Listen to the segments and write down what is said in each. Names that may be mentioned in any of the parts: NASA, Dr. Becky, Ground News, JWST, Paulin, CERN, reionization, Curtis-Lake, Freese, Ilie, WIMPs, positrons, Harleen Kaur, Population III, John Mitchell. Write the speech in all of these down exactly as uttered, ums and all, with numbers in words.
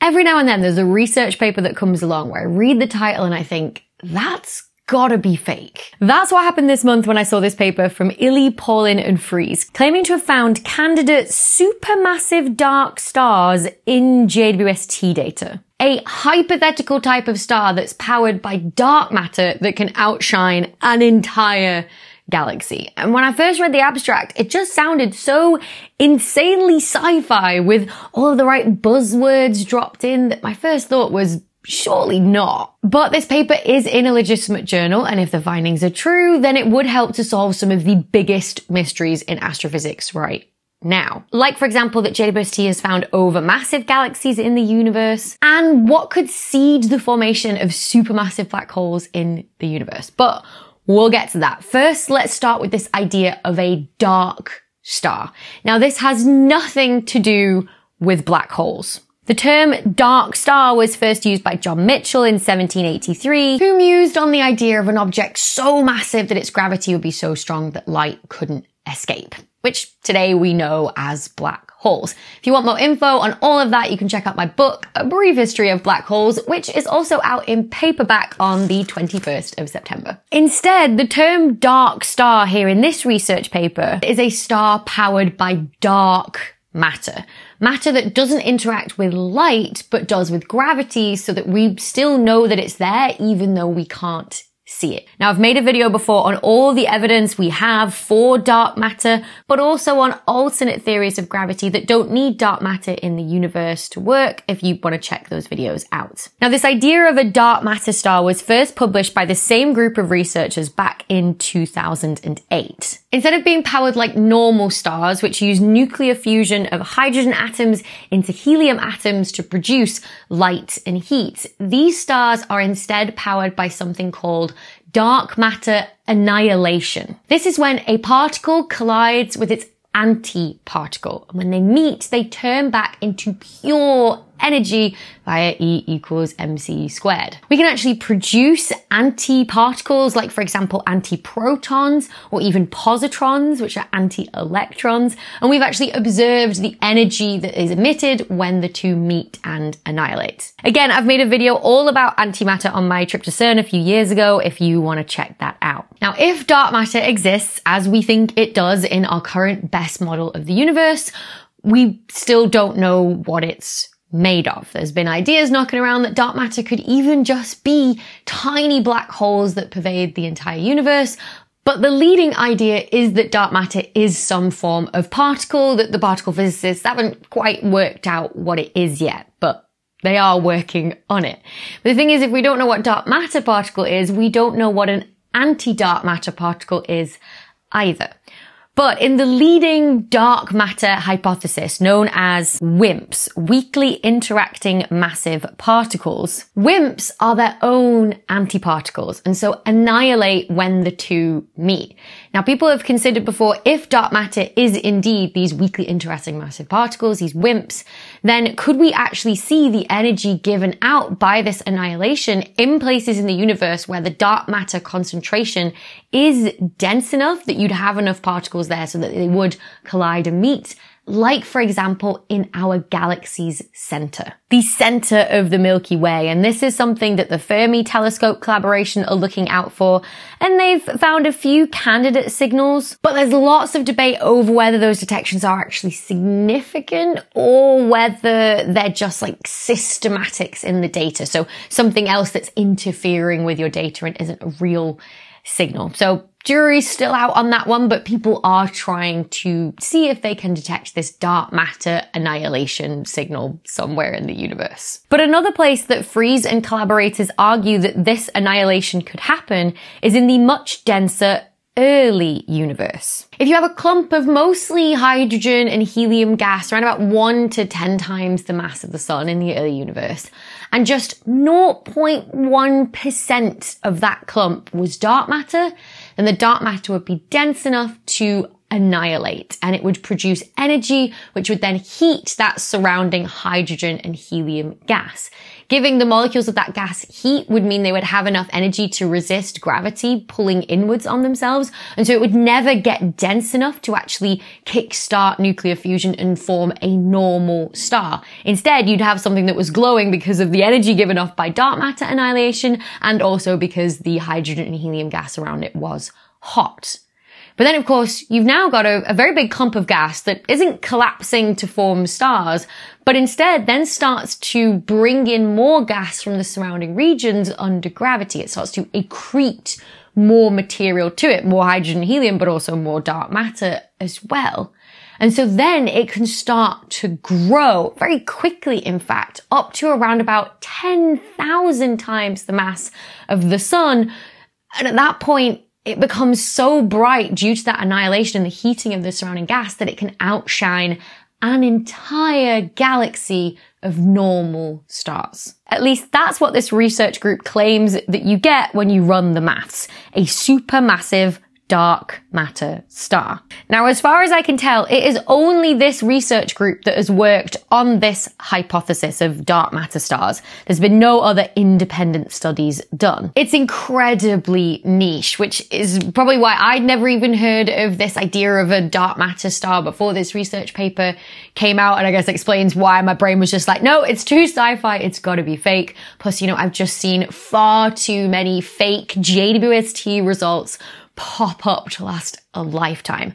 Every now and then there's a research paper that comes along where I read the title and I think, that's gotta be fake. That's what happened this month when I saw this paper from Ilie, Paulin and Freese, claiming to have found candidate supermassive dark stars in J W S T data. A hypothetical type of star that's powered by dark matter that can outshine an entire galaxy. And when I first read the abstract, it just sounded so insanely sci-fi with all of the right buzzwords dropped in that my first thought was, surely not. But this paper is in a legitimate journal, and if the findings are true, then it would help to solve some of the biggest mysteries in astrophysics right now. Like, for example, that J W S T has found over massive galaxies in the universe, and what could seed the formation of supermassive black holes in the universe. But we'll get to that. First, let's start with this idea of a dark star. Now, this has nothing to do with black holes. The term dark star was first used by John Mitchell in seventeen eighty-three, who mused on the idea of an object so massive that its gravity would be so strong that light couldn't escape, which today we know as black holes. If you want more info on all of that, you can check out my book, A Brief History of Black Holes, which is also out in paperback on the twenty-first of September. Instead, the term dark star here in this research paper is a star powered by dark matter. Matter that doesn't interact with light, but does with gravity, so that we still know that it's there, even though we can't see it. Now, I've made a video before on all the evidence we have for dark matter, but also on alternate theories of gravity that don't need dark matter in the universe to work, if you want to check those videos out. Now, this idea of a dark matter star was first published by the same group of researchers back in two thousand eight. Instead of being powered like normal stars, which use nuclear fusion of hydrogen atoms into helium atoms to produce light and heat, these stars are instead powered by something called dark matter annihilation. This is when a particle collides with its anti-particle. When they meet, they turn back into pure energy via E equals mc squared. We can actually produce anti-particles, like, for example, anti-protons or even positrons, which are anti-electrons. And we've actually observed the energy that is emitted when the two meet and annihilate. Again, I've made a video all about antimatter on my trip to CERN a few years ago if you want to check that out. Now, if dark matter exists, as we think it does in our current best model of the universe, we still don't know what it's made of. There's been ideas knocking around that dark matter could even just be tiny black holes that pervade the entire universe. But the leading idea is that dark matter is some form of particle, that the particle physicists haven't quite worked out what it is yet, but they are working on it. But the thing is, if we don't know what dark matter particle is, we don't know what an anti-dark matter particle is either. But in the leading dark matter hypothesis, known as WIMPs, weakly interacting massive particles, WIMPs are their own antiparticles, and so annihilate when the two meet. Now, people have considered before, if dark matter is indeed these weakly interacting massive particles, these WIMPs, then could we actually see the energy given out by this annihilation in places in the universe where the dark matter concentration is dense enough that you'd have enough particles there so that they would collide and meet, like, for example, in our galaxy's center, the center of the Milky Way. And this is something that the Fermi telescope collaboration are looking out for. And they've found a few candidate signals, but there's lots of debate over whether those detections are actually significant or whether they're just like systematics in the data. So something else that's interfering with your data and isn't a real signal. So jury's still out on that one, but people are trying to see if they can detect this dark matter annihilation signal somewhere in the universe. But another place that Freese and collaborators argue that this annihilation could happen is in the much denser early universe. If you have a clump of mostly hydrogen and helium gas around about one to ten times the mass of the sun in the early universe, and just zero point one percent of that clump was dark matter, then the dark matter would be dense enough to annihilate, and it would produce energy which would then heat that surrounding hydrogen and helium gas. Giving the molecules of that gas heat would mean they would have enough energy to resist gravity pulling inwards on themselves, and so it would never get dense enough to actually kickstart nuclear fusion and form a normal star. Instead, you'd have something that was glowing because of the energy given off by dark matter annihilation, and also because the hydrogen and helium gas around it was hot. But then, of course, you've now got a, a very big clump of gas that isn't collapsing to form stars, but instead then starts to bring in more gas from the surrounding regions under gravity. It starts to accrete more material to it, more hydrogen and helium, but also more dark matter as well. And so then it can start to grow very quickly, in fact, up to around about ten thousand times the mass of the sun. And at that point, it becomes so bright due to that annihilation and the heating of the surrounding gas that it can outshine an entire galaxy of normal stars. At least that's what this research group claims that you get when you run the maths. A supermassive dark matter star. Now, as far as I can tell, it is only this research group that has worked on this hypothesis of dark matter stars. There's been no other independent studies done. It's incredibly niche, which is probably why I'd never even heard of this idea of a dark matter star before this research paper came out, and I guess explains why my brain was just like, no, it's too sci-fi, it's gotta be fake. Plus, you know, I've just seen far too many fake J W S T results pop up to last a lifetime.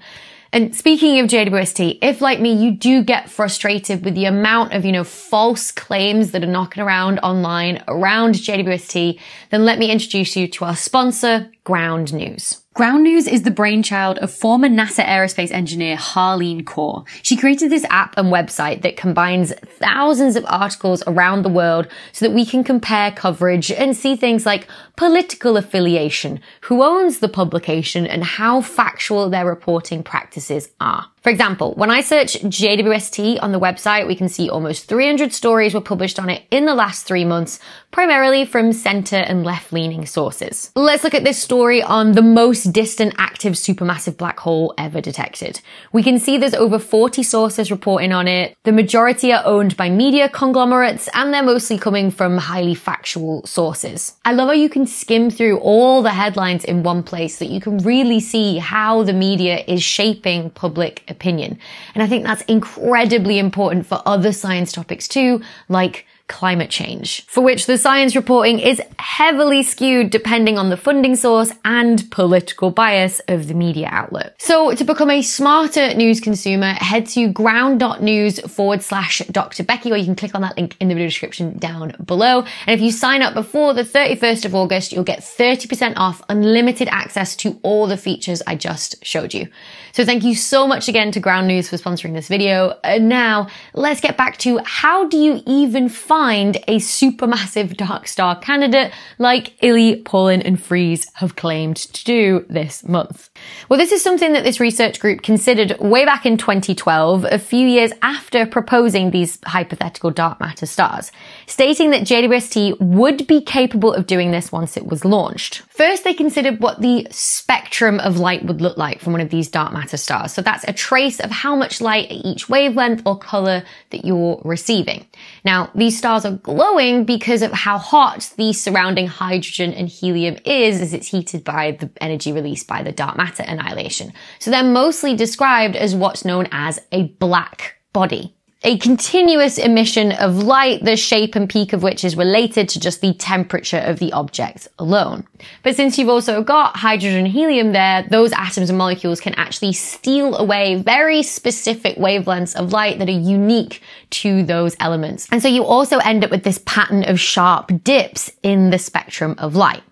And speaking of J W S T, if like me, you do get frustrated with the amount of, you know, false claims that are knocking around online around J W S T, then let me introduce you to our sponsor, Ground News. Ground News is the brainchild of former NASA aerospace engineer Harleen Kaur. She created this app and website that combines thousands of articles around the world so that we can compare coverage and see things like political affiliation, who owns the publication, and how factual their reporting practices are. For example, when I search J W S T on the website, we can see almost three hundred stories were published on it in the last three months, primarily from center and left-leaning sources. Let's look at this story on the most distant active supermassive black hole ever detected. We can see there's over forty sources reporting on it. The majority are owned by media conglomerates, and they're mostly coming from highly factual sources. I love how you can skim through all the headlines in one place so that you can really see how the media is shaping public opinion. And I think that's incredibly important for other science topics too, like climate change, for which the science reporting is heavily skewed depending on the funding source and political bias of the media outlet. So to become a smarter news consumer, head to ground.news forward slash Dr. Becky, or you can click on that link in the video description down below. And if you sign up before the thirty-first of August, you'll get thirty percent off unlimited access to all the features I just showed you. So thank you so much again to Ground News for sponsoring this video. And now let's get back to, how do you even find find a supermassive dark star candidate like Ilie, Paulin and Freese have claimed to do this month? Well, this is something that this research group considered way back in twenty twelve, a few years after proposing these hypothetical dark matter stars, stating that J W S T would be capable of doing this once it was launched. First, they considered what the spectrum of light would look like from one of these dark matter stars. So that's a trace of how much light at each wavelength or color that you're receiving. Now, these stars are glowing because of how hot the surrounding hydrogen and helium is as it's heated by the energy released by the dark matter annihilation. So they're mostly described as what's known as a black body. A continuous emission of light, the shape and peak of which is related to just the temperature of the object alone. But since you've also got hydrogen and helium there, those atoms and molecules can actually steal away very specific wavelengths of light that are unique to those elements. And so you also end up with this pattern of sharp dips in the spectrum of light.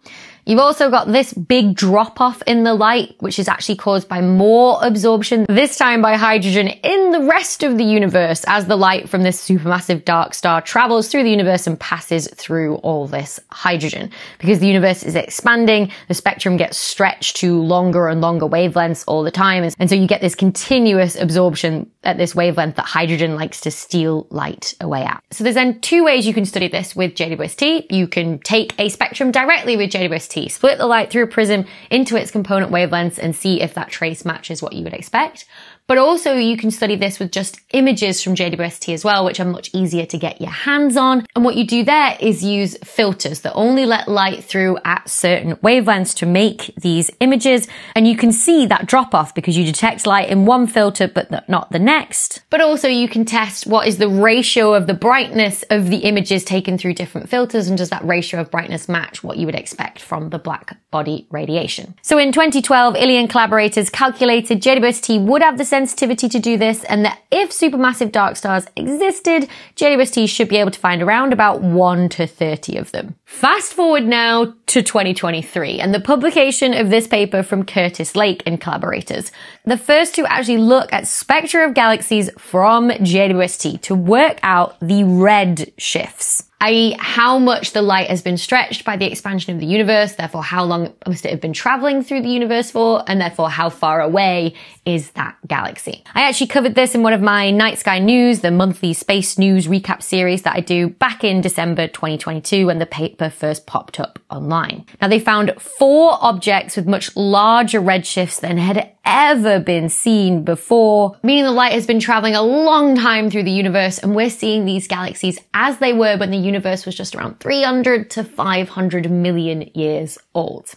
You've also got this big drop-off in the light, which is actually caused by more absorption, this time by hydrogen, in the rest of the universe as the light from this supermassive dark star travels through the universe and passes through all this hydrogen. Because the universe is expanding, the spectrum gets stretched to longer and longer wavelengths all the time, and so you get this continuous absorption at this wavelength that hydrogen likes to steal light away at. So there's then two ways you can study this with J W S T. You can take a spectrum directly with J W S T, J W S T. Split the light through a prism into its component wavelengths and see if that trace matches what you would expect. But also you can study this with just images from J W S T as well, which are much easier to get your hands on. And what you do there is use filters that only let light through at certain wavelengths to make these images. And you can see that drop off because you detect light in one filter, but not the next. But also you can test what is the ratio of the brightness of the images taken through different filters, and does that ratio of brightness match what you would expect from the black body radiation. So in twenty twelve, Ilie and collaborators calculated J W S T would have the sensitivity to do this, and that if supermassive dark stars existed, J W S T should be able to find around about one to thirty of them. Fast forward now to twenty twenty-three and the publication of this paper from Curtis-Lake and collaborators. The first to actually look at spectra of galaxies from J W S T to work out the red shifts, that is how much the light has been stretched by the expansion of the universe, therefore how long must it have been traveling through the universe for, and therefore how far away is that galaxy. I actually covered this in one of my Night Sky News, the monthly space news recap series that I do back in December twenty twenty-two when the paper first popped up online. Now they found four objects with much larger redshifts than had ever been seen before, meaning the light has been traveling a long time through the universe, and we're seeing these galaxies as they were when the universe was just around three hundred to five hundred million years old.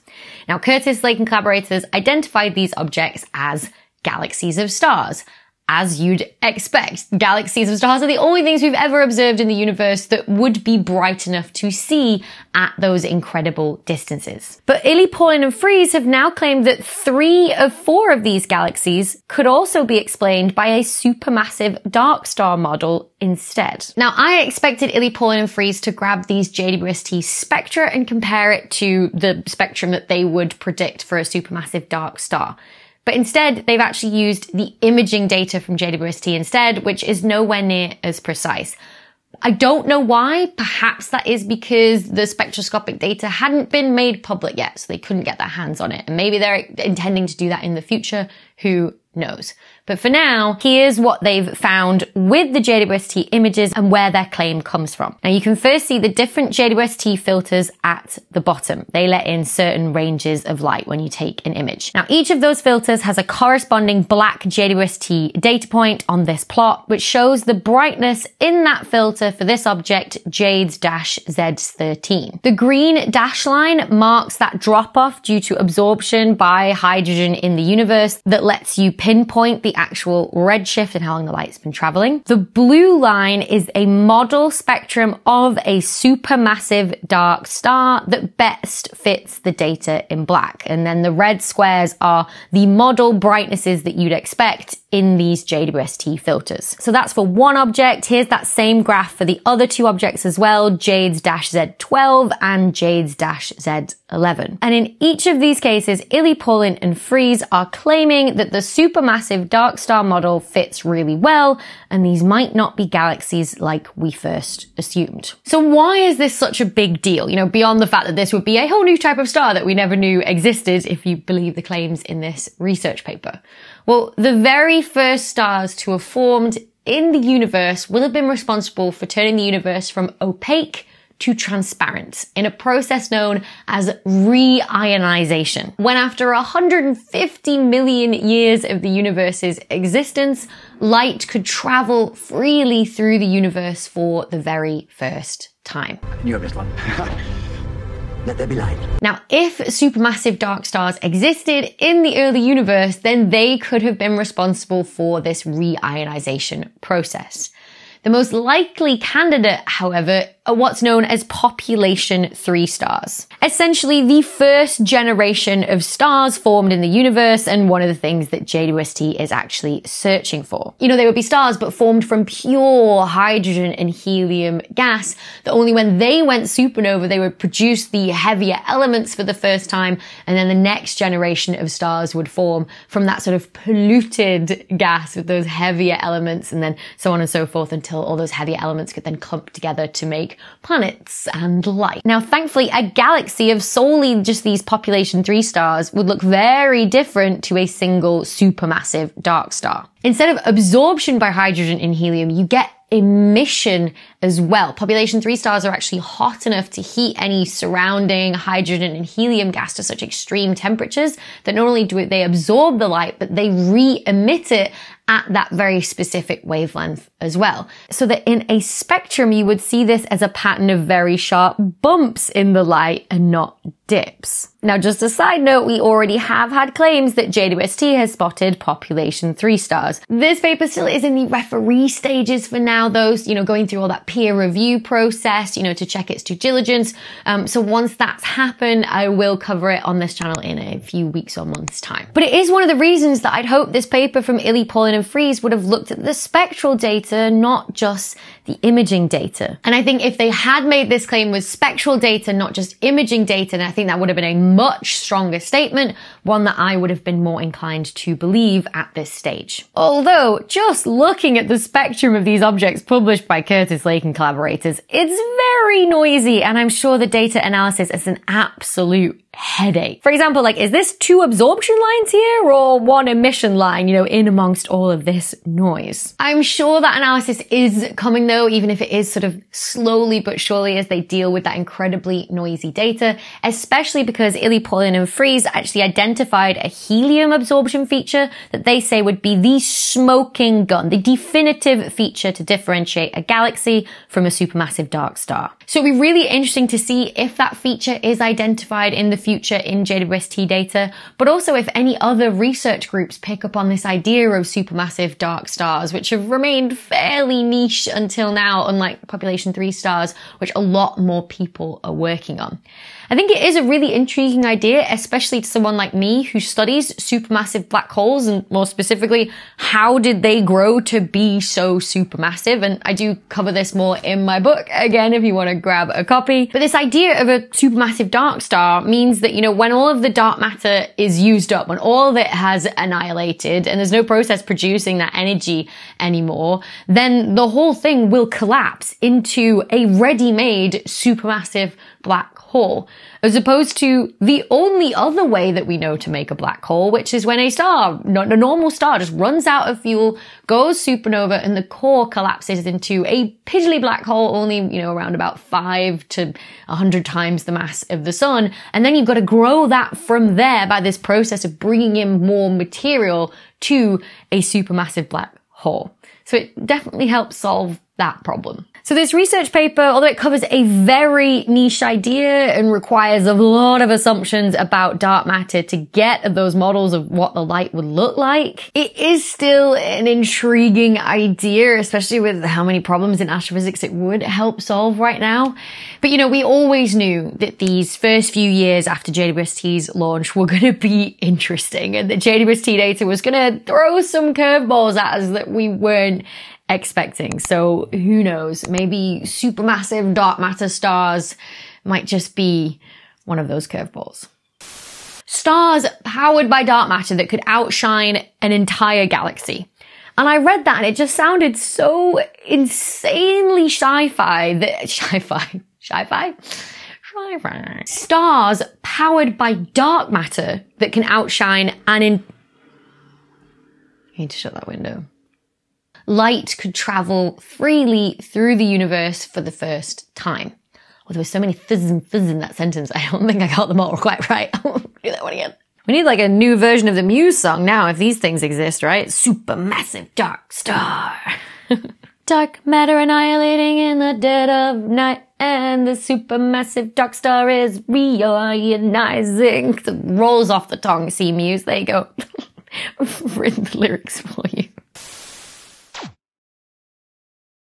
Now Curtis-Lake and collaborators identified these objects as galaxies of stars. As you'd expect, galaxies of stars are the only things we've ever observed in the universe that would be bright enough to see at those incredible distances. But Ilie, Paulin and Freese have now claimed that three of four of these galaxies could also be explained by a supermassive dark star model instead. Now, I expected Ilie, Paulin and Freese to grab these J W S T spectra and compare it to the spectrum that they would predict for a supermassive dark star. But instead, they've actually used the imaging data from J W S T instead, which is nowhere near as precise. I don't know why. Perhaps that is because the spectroscopic data hadn't been made public yet, so they couldn't get their hands on it. And maybe they're intending to do that in the future. Who knows? But for now, here's what they've found with the J W S T images and where their claim comes from. Now you can first see the different J W S T filters at the bottom. They let in certain ranges of light when you take an image. Now each of those filters has a corresponding black J W S T data point on this plot, which shows the brightness in that filter for this object, J A D E S Z thirteen. The green dash line marks that drop off due to absorption by hydrogen in the universe that lets you pinpoint the actual redshift and how long the light's been traveling. The blue line is a model spectrum of a supermassive dark star that best fits the data in black. And then the red squares are the model brightnesses that you'd expect in these J W S T filters. So that's for one object. Here's that same graph for the other two objects as well, J A D E S Z twelve and J A D E S Z eleven. And in each of these cases, Ilie, Paulin and Freese are claiming that the supermassive dark star model fits really well, and these might not be galaxies like we first assumed. So why is this such a big deal? You know, beyond the fact that this would be a whole new type of star that we never knew existed if you believe the claims in this research paper. Well, the very first stars to have formed in the universe will have been responsible for turning the universe from opaque to transparent in a process known as reionization. When after one hundred fifty million years of the universe's existence, light could travel freely through the universe for the very first time. You have this one. Let there be light. Now, if supermassive dark stars existed in the early universe, then they could have been responsible for this reionization process. The most likely candidate, however, are what's known as population three stars. Essentially the first generation of stars formed in the universe, and one of the things that J W S T is actually searching for. You know, they would be stars but formed from pure hydrogen and helium gas, that only when they went supernova they would produce the heavier elements for the first time, and then the next generation of stars would form from that sort of polluted gas with those heavier elements, and then so on and so forth until all those heavier elements could then clump together to make planets and light. Now, thankfully, a galaxy of solely just these population three stars would look very different to a single supermassive dark star. Instead of absorption by hydrogen and helium, you get emission as well. Population three stars are actually hot enough to heat any surrounding hydrogen and helium gas to such extreme temperatures that not only do they absorb the light, but they re-emit it at that very specific wavelength as well. So that in a spectrum, you would see this as a pattern of very sharp bumps in the light and not dips. Now, just a side note, we already have had claims that J W S T has spotted population three stars. This paper still is in the referee stages for now, though, you know, going through all that peer review process, you know, to check its due diligence. Um, so once that's happened, I will cover it on this channel in a few weeks or months time. But it is one of the reasons that I'd hope this paper from Ilie, Paulin and Freese would have looked at the spectral data, not just the imaging data. And I think if they had made this claim with spectral data, not just imaging data, then I think that would have been a much stronger statement, one that I would have been more inclined to believe at this stage. Although, just looking at the spectrum of these objects published by Curtis-Lake and collaborators, it's very noisy, and I'm sure the data analysis is an absolute headache. For example, like, is this two absorption lines here or one emission line, you know, in amongst all of this noise? I'm sure that analysis is coming though, even if it is sort of slowly but surely as they deal with that incredibly noisy data, especially because Ilie, Paulin and Freese actually identified a helium absorption feature that they say would be the smoking gun, the definitive feature to differentiate a galaxy from a supermassive dark star. So it'd be really interesting to see if that feature is identified in the future in J W S T data, but also if any other research groups pick up on this idea of supermassive dark stars, which have remained fairly niche until now, unlike population three stars, which a lot more people are working on. I think it is a really intriguing idea, especially to someone like me who studies supermassive black holes, and more specifically, how did they grow to be so supermassive? And I do cover this more in my book, again, if you want to grab a copy. But this idea of a supermassive dark star means that, you know, when all of the dark matter is used up, when all of it has annihilated and there's no process producing that energy anymore, then the whole thing will collapse into a ready-made supermassive black hole, as opposed to the only other way that we know to make a black hole, which is when a star, not a normal star, just runs out of fuel, goes supernova, and the core collapses into a piddly black hole, only, you know, around about five to a hundred times the mass of the sun. And then you've got to grow that from there by this process of bringing in more material to a supermassive black hole. So it definitely helps solve that problem. So this research paper, although it covers a very niche idea and requires a lot of assumptions about dark matter to get at those models of what the light would look like, it is still an intriguing idea, especially with how many problems in astrophysics it would help solve right now. But, you know, we always knew that these first few years after J W S T's launch were going to be interesting, and that J W S T data was going to throw some curveballs at us that we weren't expecting. So who knows, maybe supermassive dark matter stars might just be one of those curveballs. Stars powered by dark matter that could outshine an entire galaxy. And I read that and it just sounded so insanely sci-fi that sci-fi, sci-fi? Sci-fi. Stars powered by dark matter that can outshine an in- I need to shut that window. Light could travel freely through the universe for the first time. Well, there were so many fizzes and fizzes in that sentence, I don't think I got them all quite right. I won't do that one again. We need like a new version of the Muse song now, if these things exist, right? Supermassive dark star. Dark matter annihilating in the dead of night, and the supermassive dark star is reionizing. Rolls off the tongue, see Muse, there you go. I've written the lyrics for you.